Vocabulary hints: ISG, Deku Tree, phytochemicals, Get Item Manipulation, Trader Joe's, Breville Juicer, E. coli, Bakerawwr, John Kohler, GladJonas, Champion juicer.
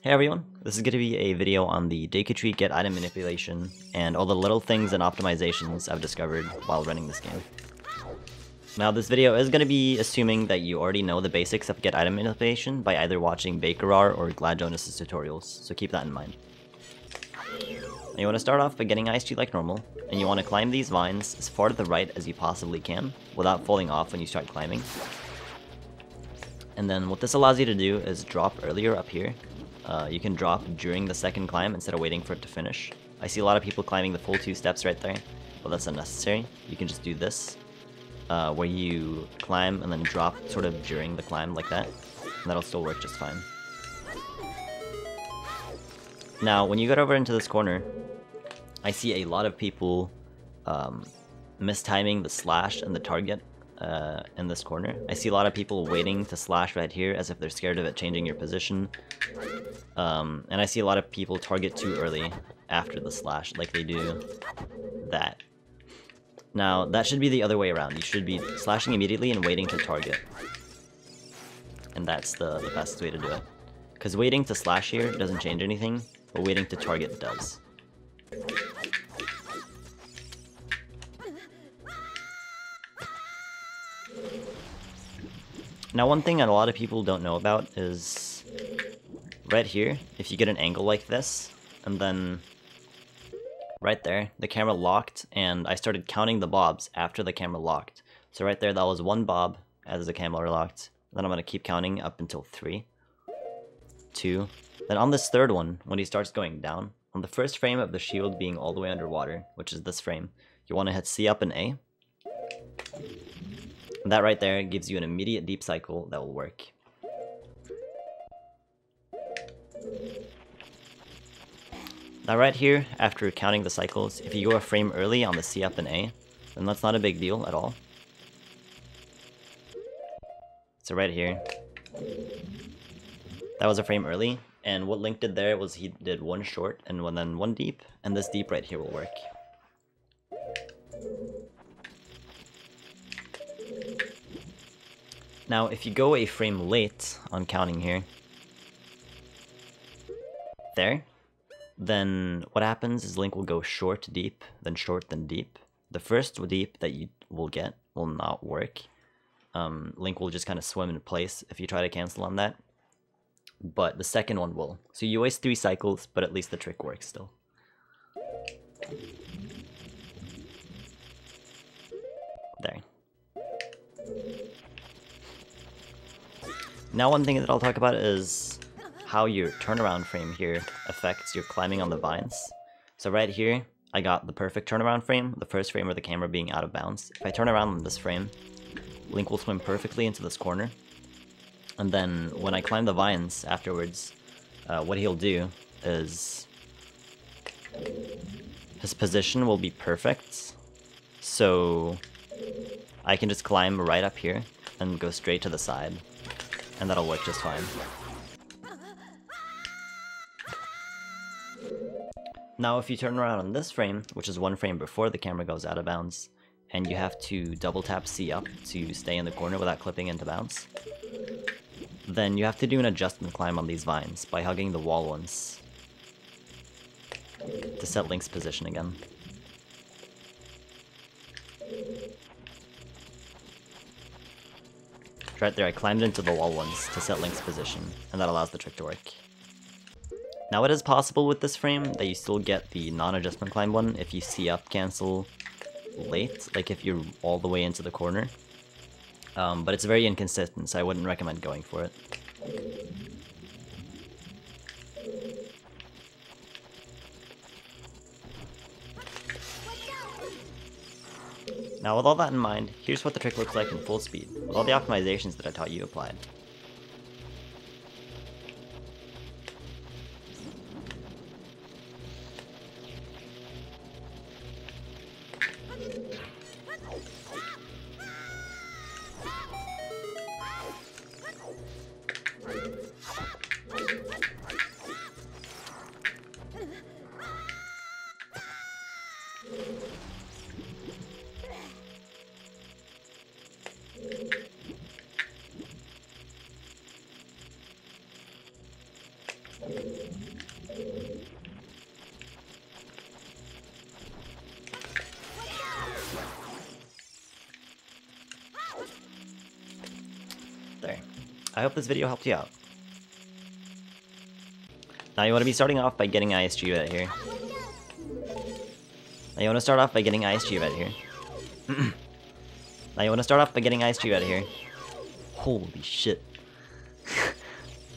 Hey everyone, this is going to be a video on the Deku Tree Get Item Manipulation and all the little things and optimizations I've discovered while running this game. Now this video is going to be assuming that you already know the basics of Get Item Manipulation by either watching Bakerawwr or GladJonas' tutorials, so keep that in mind. Now you want to start off by getting ISG like normal, and you want to climb these vines as far to the right as you possibly can without falling off when you start climbing. And then what this allows you to do is drop earlier up here. You can drop during the second climb instead of waiting for it to finish. I see a lot of people climbing the full 2 steps right there, but that's unnecessary. You can just do this, where you climb and then drop sort of during the climb like that, and that'll still work just fine. Now, when you get over into this corner, I see a lot of people mistiming the slash and the target in this corner. I see a lot of people waiting to slash right here as if they're scared of it changing your position. And I see a lot of people target too early after the slash, like they do that. Now, that should be the other way around. You should be slashing immediately and waiting to target. And that's the best way to do it. Because waiting to slash here doesn't change anything, but waiting to target does. Now one thing that a lot of people don't know about is right here, if you get an angle like this, and then right there, the camera locked, and I started counting the bobs after the camera locked. So right there, that was 1 bob as the camera locked. Then I'm going to keep counting up until 3, 2. Then on this 3rd one, when he starts going down, on the 1st frame of the shield being all the way underwater, which is this frame, you want to hit C up and A. That right there gives you an immediate deep cycle that will work. Now right here, after counting the cycles, if you go a frame early on the C up and A, then that's not a big deal at all. So right here, that was a frame early, and what Link did there was he did 1 short and then 1 deep, and this deep right here will work. Now, if you go a frame late on counting here, there, then what happens is Link will go short, deep, then short, then deep. The 1st deep that you will get will not work. Link will just kind of swim in place if you try to cancel on that, but the 2nd one will. So you waste 3 cycles, but at least the trick works still. There. Now one thing that I'll talk about is how your turnaround frame here affects your climbing on the vines. So right here, I got the perfect turnaround frame, the 1st frame where the camera being out of bounds. If I turn around on this frame, Link will swim perfectly into this corner. And then when I climb the vines afterwards, what he'll do is his position will be perfect. So I can just climb right up here and go straight to the side. And that'll work just fine. Now if you turn around on this frame, which is 1 frame before the camera goes out of bounds, and you have to double tap C up to stay in the corner without clipping into bounds, then you have to do an adjustment climb on these vines by hugging the wall once to set Link's position again. Right there, I climbed into the wall once to set Link's position, and that allows the trick to work. Now it is possible with this frame that you still get the non-adjustment climb one if you C up cancel late, like if you're all the way into the corner. But it's very inconsistent, so I wouldn't recommend going for it. Now with all that in mind, here's what the trick looks like in full speed, with all the optimizations that I taught you applied. There. I hope this video helped you out. Now you want to be starting off by getting ISG right here. Now you want to start off by getting ISG right here. Holy shit.